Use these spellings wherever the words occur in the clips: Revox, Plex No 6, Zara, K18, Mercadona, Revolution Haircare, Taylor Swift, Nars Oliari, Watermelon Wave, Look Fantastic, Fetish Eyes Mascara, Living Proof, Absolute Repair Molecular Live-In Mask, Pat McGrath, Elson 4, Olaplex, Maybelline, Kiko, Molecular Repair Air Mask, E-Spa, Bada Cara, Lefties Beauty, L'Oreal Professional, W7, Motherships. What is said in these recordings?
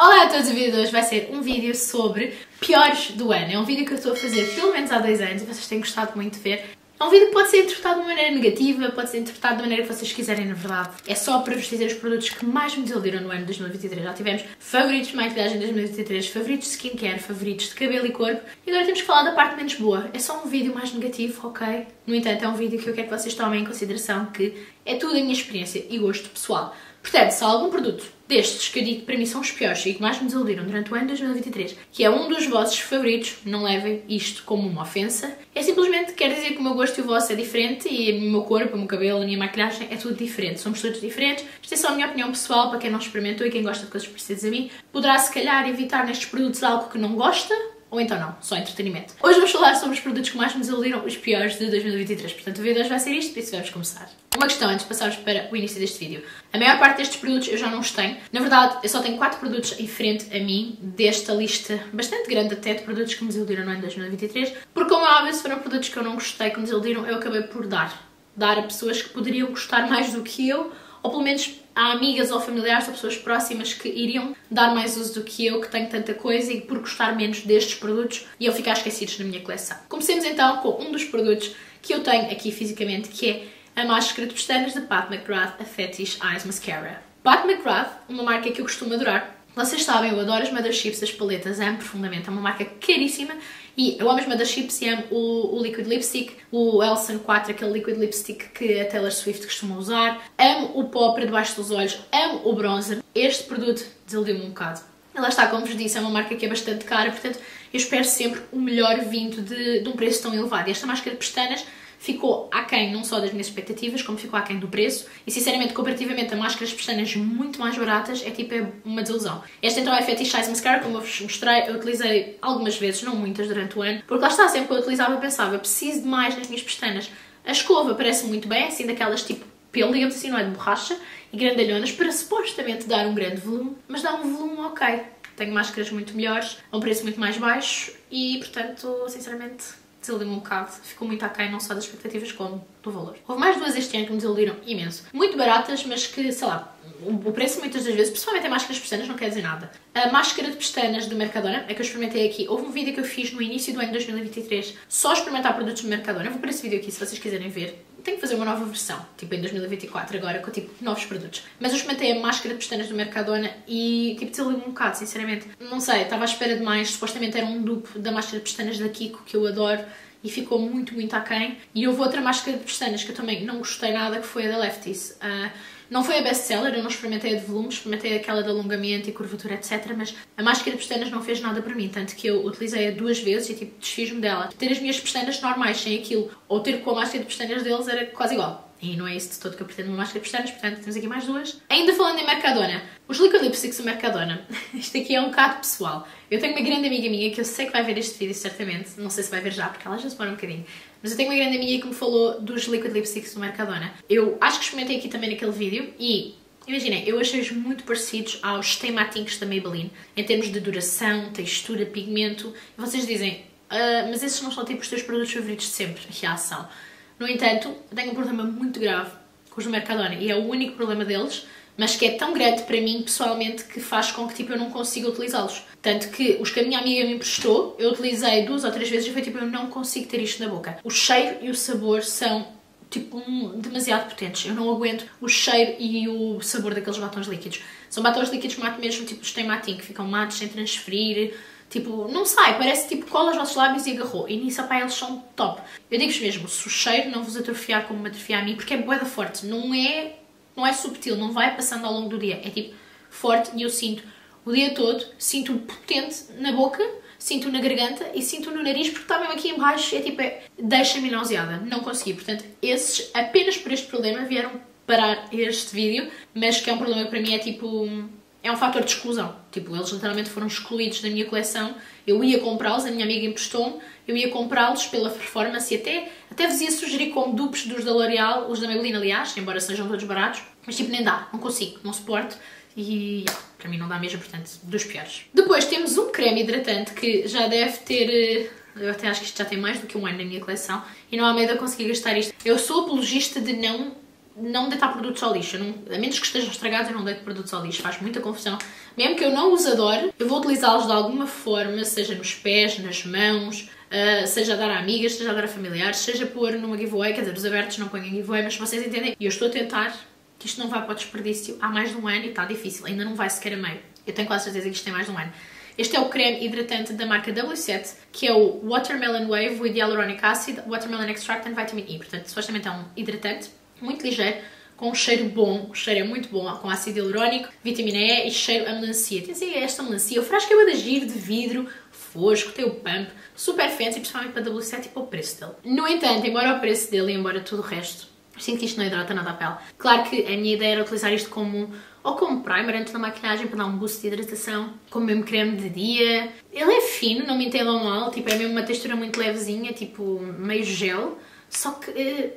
Olá a todos, o vídeo de hoje vai ser um vídeo sobre piores do ano. É um vídeo que eu estou a fazer pelo menos há 2 anos e vocês têm gostado muito de ver. É um vídeo que pode ser interpretado de uma maneira negativa, pode ser interpretado da maneira que vocês quiserem, na verdade. É só para vos dizer os produtos que mais me desiludiram no ano de 2023. Já tivemos favoritos de maquilhagem de 2023, favoritos de skincare, favoritos de cabelo e corpo. E agora temos que falar da parte menos boa. É só um vídeo mais negativo, ok? No entanto, é um vídeo que eu quero que vocês tomem em consideração que é tudo a minha experiência e gosto pessoal. Portanto, se há algum produto destes que eu digo que para mim são os piores e que mais me desiludiram durante o ano de 2023, que é um dos vossos favoritos, não levem isto como uma ofensa. É simplesmente, quer dizer que o meu gosto e o vosso é diferente e o meu corpo, o meu cabelo, a minha maquilhagem é tudo diferente. Somos todos diferentes. Isto é só a minha opinião pessoal, para quem não experimentou e quem gosta de coisas parecidas a mim, poderá se calhar evitar nestes produtos algo que não gosta, ou então não, só entretenimento. Hoje vamos falar sobre os produtos que mais me desiludiram, os piores de 2023. Portanto, o vídeo de hoje vai ser isto, por isso vamos começar. Uma questão antes de passarmos para o início deste vídeo. A maior parte destes produtos eu já não os tenho. Na verdade, eu só tenho 4 produtos em frente a mim desta lista bastante grande até de produtos que me desiludiram no ano de 2023, porque como é óbvio, se foram produtos que eu não gostei, que me desiludiram, eu acabei por dar a pessoas que poderiam gostar mais do que eu, ou pelo menos a amigas ou familiares ou pessoas próximas que iriam dar mais uso do que eu, que tenho tanta coisa e por gostar menos destes produtos e eu ficar esquecidos na minha coleção. Comecemos então com um dos produtos que eu tenho aqui fisicamente, que é a máscara de pestanas da Pat McGrath, a Fetish Eyes Mascara. Pat McGrath, uma marca que eu costumo adorar. Vocês sabem, eu adoro as Motherships, as paletas, amo profundamente, é uma marca caríssima e eu amo as Motherships e amo o Liquid Lipstick, o Elson 4, aquele Liquid Lipstick que a Taylor Swift costuma usar, amo o pó para debaixo dos olhos, amo o bronzer. Este produto desiludiu-me um bocado. Ela está, como vos disse, é uma marca que é bastante cara, portanto eu espero sempre o melhor vindo de um preço tão elevado. E esta máscara de pestanas ficou aquém não só das minhas expectativas, como ficou aquém do preço. E sinceramente, comparativamente a máscaras de pestanas muito mais baratas, é tipo uma desilusão. Esta então é a Fetish Eyes Mascara, como eu vos mostrei, eu utilizei algumas vezes, não muitas, durante o ano. Porque lá está, sempre que eu utilizava eu pensava, preciso de mais nas minhas pestanas. A escova parece muito bem, assim daquelas tipo pelo, digamos assim, não é de borracha, e grandalhonas para supostamente dar um grande volume, mas dá um volume ok. Tenho máscaras muito melhores, a um preço muito mais baixo e, portanto, sinceramente, desiludiu-me um bocado, ficou muito aquém não só das expectativas como do valor. Houve mais duas este ano que me desiludiram imenso. Muito baratas, mas que, sei lá, o preço muitas das vezes, principalmente a máscara de pestanas, não quer dizer nada. A máscara de pestanas do Mercadona, é que eu experimentei aqui, houve um vídeo que eu fiz no início do ano de 2023, só experimentar produtos do Mercadona. Eu vou pôr esse vídeo aqui se vocês quiserem ver. Tenho que fazer uma nova versão, tipo em 2024 agora, com tipo novos produtos. Mas eu experimentei a máscara de pestanas do Mercadona e tipo desiludiu-me um bocado, sinceramente. Não sei, estava à espera de mais, supostamente era um dupe da máscara de pestanas da Kiko, que eu adoro, e ficou muito aquém. E houve outra máscara de pestanas que eu também não gostei nada, que foi a da Lefties. Não foi a best-seller, eu não experimentei a de volume, experimentei aquela de alongamento e curvatura, etc. Mas a máscara de pestanas não fez nada para mim, tanto que eu utilizei-a 2 vezes e tipo desfiz-me dela. Ter as minhas pestanas normais sem aquilo, ou ter com a máscara de pestanas deles, era quase igual. E não é isso de todo que eu pretendo numa máscara de pestanas, portanto temos aqui mais 2. Ainda falando em Mercadona, os Liquid Lipsticks do Mercadona, isto aqui é um bocado pessoal. Eu tenho uma grande amiga minha, que eu sei que vai ver este vídeo certamente, não sei se vai ver já, porque ela já se demora um bocadinho, mas eu tenho uma grande amiga que me falou dos Liquid Lipsticks do Mercadona. Eu acho que experimentei aqui também naquele vídeo e, imaginem, eu achei-os muito parecidos aos Stay Matte Inks da Maybelline, em termos de duração, textura, pigmento, e vocês dizem, mas esses não são tipo os teus produtos favoritos de sempre, que já são. No entanto, eu tenho um problema muito grave com os do Mercadona e é o único problema deles, mas que é tão grande para mim pessoalmente que faz com que tipo eu não consiga utilizá-los. Tanto que os que a minha amiga me emprestou, eu utilizei 2 ou 3 vezes e foi tipo, eu não consigo ter isto na boca. O cheiro e o sabor são tipo demasiado potentes. Eu não aguento o cheiro e o sabor daqueles batons líquidos. São batons líquidos mate mesmo, tipo os Stay Matte Ink, que ficam mates sem transferir. Tipo, não sai, parece tipo cola aos vossos lábios e agarrou. E nisso, pá, eles são top. Eu digo-vos mesmo, se o cheiro não vos atrofiar como me atrofia a mim, porque é bué da forte, não é subtil, não vai passando ao longo do dia. É tipo forte e eu sinto o dia todo, sinto-o potente na boca, sinto-o na garganta e sinto-o no nariz, porque está mesmo aqui em baixo e é tipo, deixa-me nauseada, não consegui. Portanto, esses, apenas por este problema, vieram parar este vídeo, mas que é um problema que para mim é tipo... é um fator de exclusão, tipo, eles literalmente foram excluídos da minha coleção, eu ia comprá-los, a minha amiga emprestou-me, eu ia comprá-los pela performance e até vos ia sugerir como dupes dos da L'Oreal, os da Maybelline aliás, embora sejam todos baratos, mas tipo, nem dá, não consigo, não suporto e para mim não dá mesmo, portanto, dos piores. Depois temos um creme hidratante que já deve ter... eu até acho que isto já tem mais do que um ano na minha coleção e não há medo de eu conseguir gastar isto. Eu sou apologista de não não deitar produtos ao lixo. A menos que estejam estragados, eu não deito produtos ao lixo. Faz muita confusão. Mesmo que eu não os adore, eu vou utilizá-los de alguma forma, seja nos pés, nas mãos, seja a dar a amigas, seja a dar a familiares, seja pôr numa giveaway. Quer dizer, os abertos não põem em giveaway, mas vocês entendem. E eu estou a tentar que isto não vá para o desperdício há mais de um ano e está difícil. Ainda não vai sequer a meio. Eu tenho quase certeza que isto tem mais de um ano. Este é o creme hidratante da marca W7, que é o Watermelon Wave with Hyaluronic Acid, Watermelon Extract and Vitamin E. Portanto, supostamente é um hidratante muito ligeiro, com um cheiro bom, o cheiro é muito bom, com ácido hialurônico, vitamina E e cheiro a melancia. Tem assim esta melancia, o frasco é bada giro, de vidro, fosco, tem o pump, super fancy, principalmente para W7 e para o preço dele. No entanto, embora o preço dele e embora tudo o resto, sinto que isto não hidrata nada a pele. Claro que a minha ideia era utilizar isto como ou como primer antes da maquilhagem para dar um boost de hidratação, como mesmo creme de dia. Ele é fino, não me entendam mal, tipo, é mesmo uma textura muito levezinha, tipo meio gel, só que ele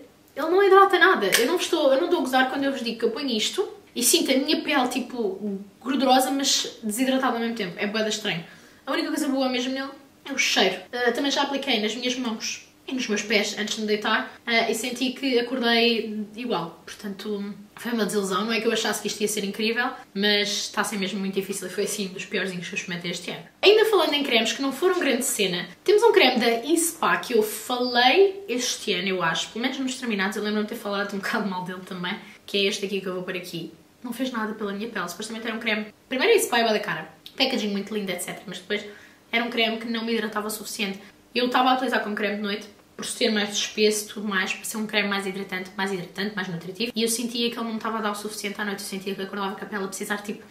não hidrata nada. Eu não estou a gozar quando eu vos digo que eu ponho isto e sinto a minha pele tipo gordurosa, mas desidratada ao mesmo tempo. É bué estranho. A única coisa boa mesmo nele é o cheiro. Também já apliquei nas minhas mãos e nos meus pés antes de me deitar e senti que acordei igual. Portanto, foi uma desilusão. Não é que eu achasse que isto ia ser incrível, mas está a ser mesmo muito difícil. Foi assim um dos piorzinhos que eu experimentei este ano. Ainda falando em cremes que não foram grande cena, temos um creme da E-Spa que eu falei este ano, eu acho, pelo menos nos terminados, eu lembro-me de ter falado um bocado mal dele também, que é este aqui que eu vou pôr aqui. Não fez nada pela minha pele, supostamente era um creme. Primeiro a E-Spa e Bada Cara, packaging muito lindo, etc. Mas depois era um creme que não me hidratava o suficiente. Eu estava a utilizar como creme de noite, por ser mais espesso, tudo mais, por ser um creme mais hidratante, mais nutritivo. E eu sentia que ele não me estava a dar o suficiente à noite, eu sentia que acordava com a pele a precisar, tipo,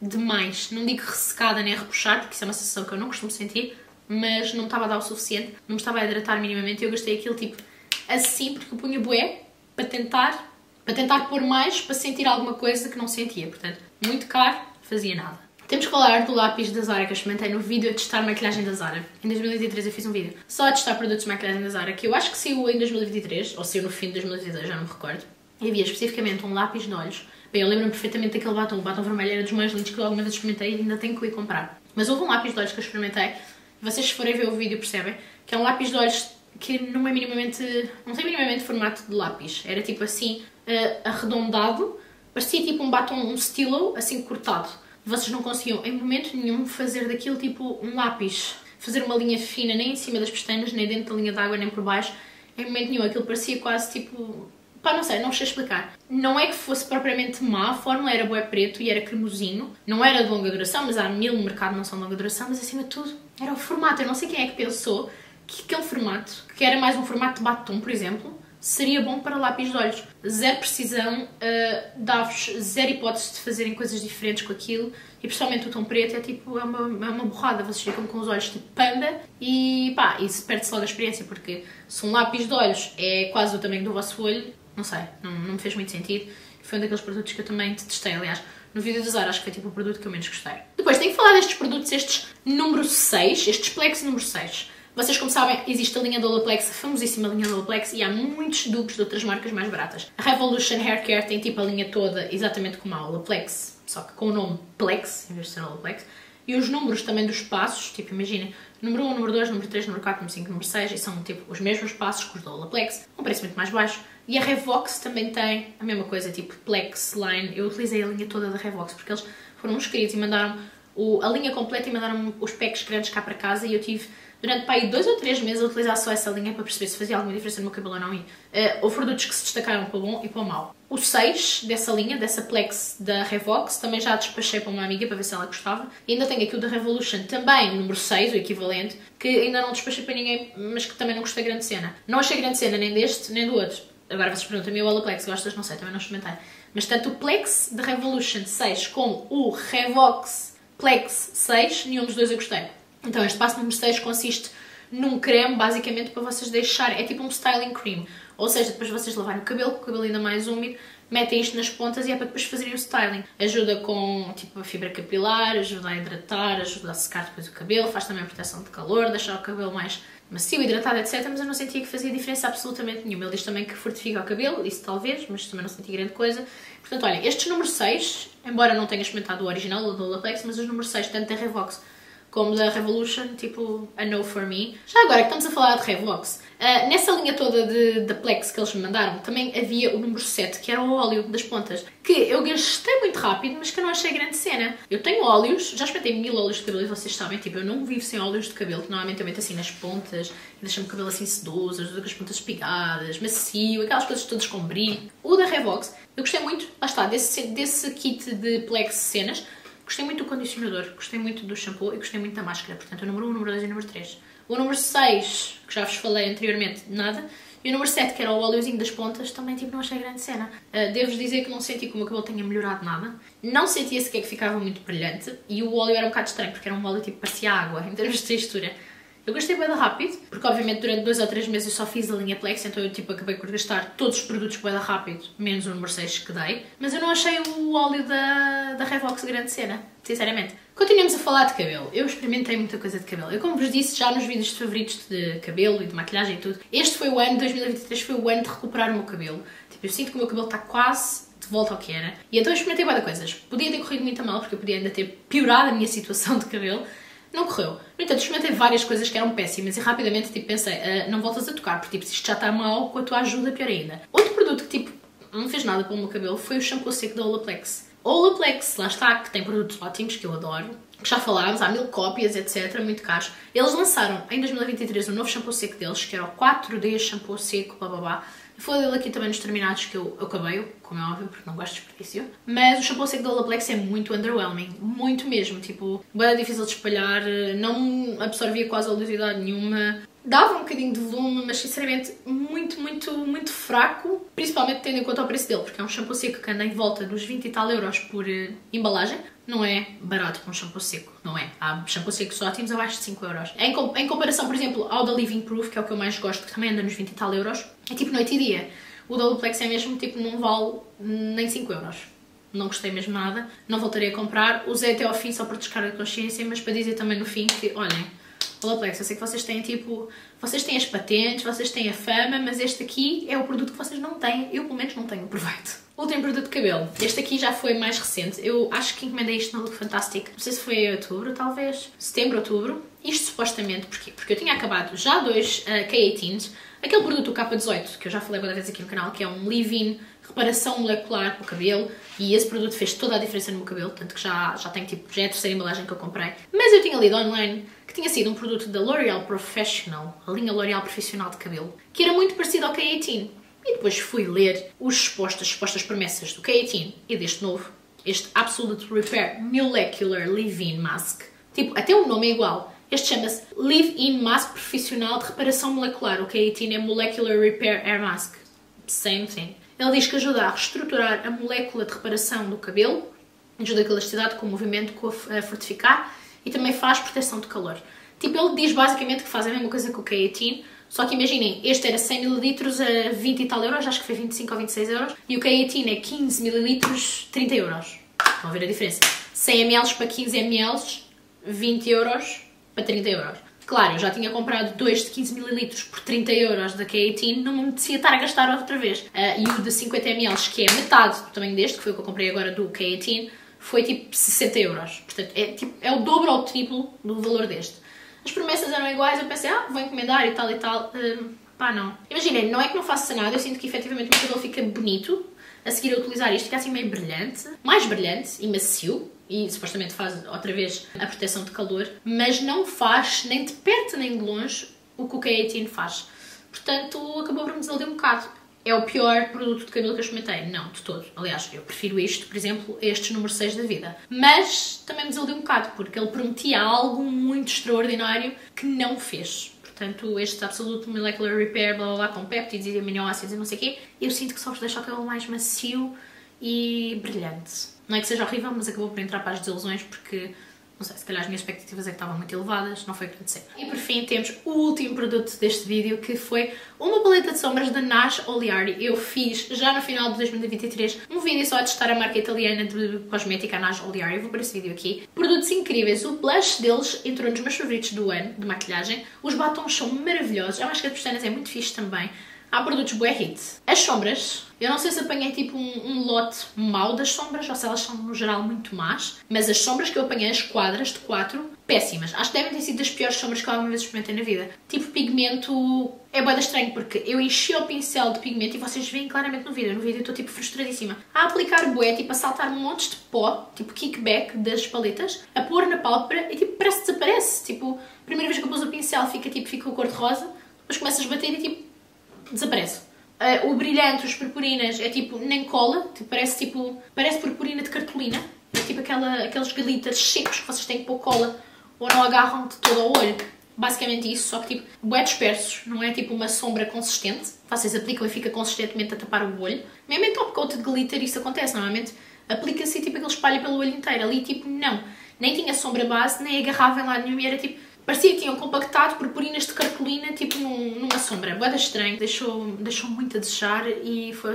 de mais. Não digo ressecada nem repuxar, porque isso é uma sensação que eu não costumo sentir, mas não me estava a dar o suficiente, não me estava a hidratar minimamente. Eu gastei aquilo, tipo, assim, porque eu punha bué para tentar pôr mais, para sentir alguma coisa que não sentia. Portanto, muito caro, fazia nada. Temos que falar do lápis da Zara que eu experimentei no vídeo a testar maquilhagem da Zara. Em 2023 eu fiz um vídeo só a testar produtos de maquilhagem da Zara, que eu acho que saiu em 2023, ou saiu no fim de 2022, já não me recordo. E havia especificamente um lápis de olhos. Bem, eu lembro-me perfeitamente daquele batom. O batom vermelho era dos mais lindos que eu alguma vez experimentei e ainda tenho que ir comprar. Mas houve um lápis de olhos que eu experimentei, e vocês se forem ver o vídeo percebem, que é um lápis de olhos que não é minimamente, não tem minimamente formato de lápis. Era tipo assim, arredondado, parecia tipo um batom, um estilo assim cortado. Vocês não conseguiam em momento nenhum fazer daquilo tipo um lápis, fazer uma linha fina nem em cima das pestanas, nem dentro da linha d'água, nem por baixo, em momento nenhum. Aquilo parecia quase tipo, pá, não sei explicar. Não é que fosse propriamente má, a fórmula era bué preto e era cremosinho, não era de longa duração, mas há mil no mercado não são de longa duração, mas acima de tudo era o formato. Eu não sei quem é que pensou que aquele formato, que era mais um formato de batom, por exemplo, seria bom para lápis de olhos. Zero precisão, dá-vos zero hipótese de fazerem coisas diferentes com aquilo, e principalmente o tom preto é tipo, é uma borrada, vocês ficam com os olhos tipo panda e pá, isso perde-se logo a experiência, porque se um lápis de olhos é quase o tamanho do vosso olho, não sei, não me fez muito sentido. Foi um daqueles produtos que eu também testei, aliás, no vídeo de Zara, acho que foi tipo o produto que eu menos gostei. Depois tenho que falar destes produtos, estes número 6, estes Plex número 6. Vocês, como sabem, existe a linha do Olaplex, a famosíssima linha do Olaplex, e há muitos duplos de outras marcas mais baratas. A Revolution Haircare tem tipo a linha toda exatamente como a Olaplex, só que com o nome Plex, em vez de ser Olaplex. E os números também dos passos, tipo, imagina, número 1, número 2, número 3, número 4, número 5, número 6, e são tipo os mesmos passos que os do Olaplex, um preço muito mais baixo. E a Revox também tem a mesma coisa, tipo Plex, Line. Eu utilizei a linha toda da Revox, porque eles foram inscritos e mandaram a linha completa e mandaram os packs grandes cá para casa, e eu tive durante para aí 2 ou 3 meses a utilizar só essa linha para perceber se fazia alguma diferença no meu cabelo ou não. E houve produtos que se destacaram para o bom e para o mau. O 6 dessa linha, dessa Plex da Revox, também já despachei para uma amiga para ver se ela gostava. E ainda tenho aqui o da Revolution, também número 6, o equivalente, que ainda não despachei para ninguém, mas que também não gostei grande cena. Não achei grande cena nem deste, nem do outro. Agora vocês perguntam-me, o Olaplex, gostas? Não sei, também não experimentei. Mas tanto o Plex da Revolution 6 como o Revox Plex 6, nenhum dos dois eu gostei. Então este passo número 6 consiste num creme, basicamente, para vocês deixarem, é tipo um styling cream, ou seja, depois vocês lavarem o cabelo, com o cabelo ainda mais úmido, metem isto nas pontas e é para depois fazerem o styling. Ajuda com, tipo, a fibra capilar, ajuda a hidratar, ajuda a secar depois o cabelo, faz também a proteção de calor, deixar o cabelo mais macio, hidratado, etc. Mas eu não sentia que fazia diferença absolutamente nenhuma. Ele diz também que fortifica o cabelo, isso talvez, mas também não senti grande coisa. Portanto, olha, estes número 6, embora não tenha experimentado o original, o do Olaplex, mas os números 6, tanto da Revox como da Revolution, tipo, a no for me. Já agora que estamos a falar de Revox, nessa linha toda de Plex que eles me mandaram, também havia o número 7, que era o óleo das pontas, que eu gastei muito rápido, mas que eu não achei grande cena. Eu tenho óleos, já experimentei 1000 óleos de cabelo, vocês sabem, tipo, eu não vivo sem óleos de cabelo, que normalmente eu meto assim nas pontas, deixa-me o cabelo assim sedoso, com as pontas espigadas, macio, aquelas coisas todas com brilho. O da Revox, eu gostei muito, lá está, desse kit de Plex cenas. Gostei muito do condicionador, gostei muito do shampoo e gostei muito da máscara. Portanto, o número 1, o número 2 e o número 3. O número 6, que já vos falei anteriormente, nada. E o número 7, que era o óleozinho das pontas, também tipo, não achei grande cena. Devo-vos dizer que não senti que o meu cabelo tenha melhorado nada. Não sentia sequer que ficava muito brilhante. E o óleo era um bocado estranho, porque era um óleo tipo parecia água, em termos de textura. Eu gastei bué rápido, porque obviamente durante 2 ou 3 meses eu só fiz a linha Plex, então eu tipo acabei por gastar todos os produtos bué rápido, menos o número 6 que dei. Mas eu não achei o óleo da Revox grande cena, sinceramente. Continuamos a falar de cabelo. Eu experimentei muita coisa de cabelo. Eu, como vos disse já nos vídeos favoritos de cabelo e de maquilhagem e tudo, este foi o ano, 2023 foi o ano de recuperar o meu cabelo. Tipo, eu sinto que o meu cabelo está quase de volta ao que era. E então eu experimentei bué coisas. Podia ter corrido muito mal, porque eu podia ainda ter piorado a minha situação de cabelo. Não correu. No entanto, experimentei várias coisas que eram péssimas e rapidamente tipo, pensei, não voltas a tocar, porque tipo, se isto já está mal, com a tua ajuda pior ainda. Outro produto que tipo, não fez nada para o meu cabelo foi o shampoo seco da Olaplex. Olaplex, lá está, que tem produtos ótimos, que eu adoro, que já falámos, há 1000 cópias, etc, muito caros. Eles lançaram em 2023 um novo shampoo seco deles, que era o 4D shampoo seco, blá blá blá. Eu falei dele aqui também nos terminados que eu acabei, como é óbvio, porque não gosto de desperdício. Mas o shampoo seco da Olaplex é muito underwhelming, muito mesmo, tipo, bem difícil de espalhar, não absorvia quase oleosidade nenhuma. Dava um bocadinho de volume, mas sinceramente muito fraco, principalmente tendo em conta o preço dele, porque é um shampoo seco que anda em volta dos 20 e tal euros por embalagem. Não é barato para um shampoo seco, não é? Há shampoo secos ótimos abaixo de 5 euros. Em comparação, por exemplo, ao da Living Proof, que é o que eu mais gosto, que também anda nos 20 e tal euros, é tipo noite e dia. O da Olaplex é mesmo, tipo, não vale nem 5 euros. Não gostei mesmo nada, não voltarei a comprar. Usei até ao fim só para descarga de consciência, mas para dizer também no fim que, olhem, Olaplex, eu sei que vocês têm, tipo, vocês têm as patentes, vocês têm a fama, mas este aqui é o produto que vocês não têm. Eu, pelo menos, não tenho proveito. Último produto de cabelo. Este aqui já foi mais recente. Eu acho que encomendei isto no Look Fantastic. Não sei se foi em outubro, talvez. Setembro, outubro. Isto supostamente, porquê? Porque eu tinha acabado já 2 K18s. Aquele produto, o K18, que eu já falei uma vez aqui no canal, que é um leave-in, reparação molecular para o cabelo, e esse produto fez toda a diferença no meu cabelo, tanto que já tenho tipo, já é a terceira embalagem que eu comprei. Mas eu tinha lido online que tinha sido um produto da L'Oreal Professional, a linha L'Oreal Profissional de cabelo, que era muito parecido ao K18. E depois fui ler as supostas promessas do K18 e deste novo, este Absolute Repair Molecular Live-In Mask. Tipo, até o nome é igual. Este chama-se Live-In Mask Profissional de Reparação Molecular. O K18 é Molecular Repair Air Mask. Same thing. Ele diz que ajuda a reestruturar a molécula de reparação do cabelo, ajuda a elasticidade com o movimento, a fortificar, e também faz proteção de calor. Tipo, ele diz basicamente que faz a mesma coisa que o K18, só que imaginem, este era 100 ml a 20 e tal euros, acho que foi 25 ou 26 euros, e o K18 é 15 ml, 30 euros. Estão a ver a diferença? 100 ml para 15 ml, 20 euros para 30 euros. Claro, eu já tinha comprado 2 de 15 ml por 30 euros da K18, não me merecia estar a gastar outra vez. E o de 50 ml, que é metade do tamanho deste, que foi o que eu comprei agora do K18, foi tipo 60 euros. Portanto, é, tipo, é o dobro ou o triplo do valor deste. As promessas eram iguais, eu pensei, vou encomendar e tal e tal. Pá, não. Imaginem, não é que não faça nada, eu sinto que efetivamente o meu cabelo fica bonito. A seguir a utilizar isto, fica assim meio brilhante, mais brilhante e macio. E supostamente faz outra vez a proteção de calor, mas não faz nem de perto nem de longe o que o K18 faz. Portanto, acabou por me desiludir um bocado. É o pior produto de cabelo que eu experimentei? Não, de todo. Aliás, eu prefiro isto, por exemplo, este número 6 da vida. Mas também me desiludiu um bocado, porque ele prometia algo muito extraordinário que não fez. Portanto, este Absolute Molecular Repair, blá blá blá, com peptídeos e aminoácidos e não sei o quê, eu sinto que só vos deixa o cabelo mais macio e brilhante. Não é que seja horrível, mas acabou por entrar para as desilusões porque, não sei, se calhar as minhas expectativas é que estavam muito elevadas, não foi o que aconteceu. E por fim temos o último produto deste vídeo, que foi uma paleta de sombras da Nars Oliari. Eu fiz, já no final de 2023, um vídeo só a testar a marca italiana de cosmética Nars Oliari. Eu vou pôr esse vídeo aqui. Produtos incríveis, o blush deles entrou nos meus favoritos do ano, de maquilhagem. Os batons são maravilhosos, a máscara de pestanas é muito fixe também. há produtos bué hits. As sombras, eu não sei se apanhei tipo um lote mau das sombras ou se elas são no geral muito más, mas as sombras que eu apanhei, as quadras de 4, péssimas. Acho que devem ter sido das piores sombras que eu alguma vez experimentei na vida. Tipo pigmento, é bué estranho porque eu enchi o pincel de pigmento e vocês veem claramente no vídeo. No vídeo eu estou tipo frustradíssima. A aplicar bué, tipo a saltar montes de pó, tipo kickback das paletas, a pôr na pálpebra e tipo parece que desaparece. Tipo, a primeira vez que eu pus o pincel fica cor de rosa, depois começas a bater e tipo desaparece. O brilhante, os purpurinas, é tipo, nem cola, parece purpurina de cartolina, é tipo aqueles galitas secos que vocês têm que pôr cola ou não agarram de todo ao olho. Basicamente isso, só que tipo, bué dispersos, não é tipo uma sombra consistente, vocês aplicam e fica consistentemente a tapar o olho. Mesmo em top coat de glitter isso acontece, normalmente aplica-se e tipo aquele espalha pelo olho inteiro, ali tipo não, nem tinha sombra base, nem agarrava em lado nenhum e era tipo... Parecia que tinham compactado purpurinas de cartolina, tipo numa sombra. Bué estranho, deixou muito a desejar e foram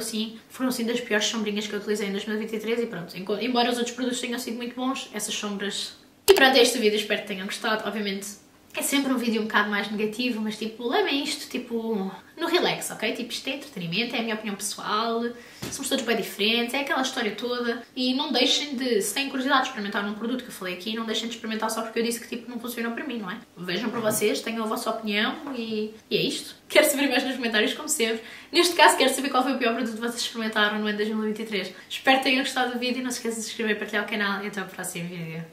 assim das piores sombrinhas que eu utilizei em 2023 e pronto. Embora os outros produtos tenham sido muito bons, essas sombras... E pronto, é este o vídeo, espero que tenham gostado. Obviamente é sempre um vídeo um bocado mais negativo, mas tipo, levem isto, tipo, no relax, ok? Tipo, isto é entretenimento, é a minha opinião pessoal, somos todos bem diferentes, é aquela história toda. E não deixem de, se têm curiosidade de experimentar um produto que eu falei aqui, não deixem de experimentar só porque eu disse que tipo, não funcionou para mim, não é? Vejam para vocês, tenham a vossa opinião e é isto. Quero saber mais nos comentários, como sempre. Neste caso, quero saber qual foi o pior produto que vocês experimentaram no ano de 2023. Espero que tenham gostado do vídeo, não se esqueçam de se inscrever, partilhar o canal e até o próximo vídeo.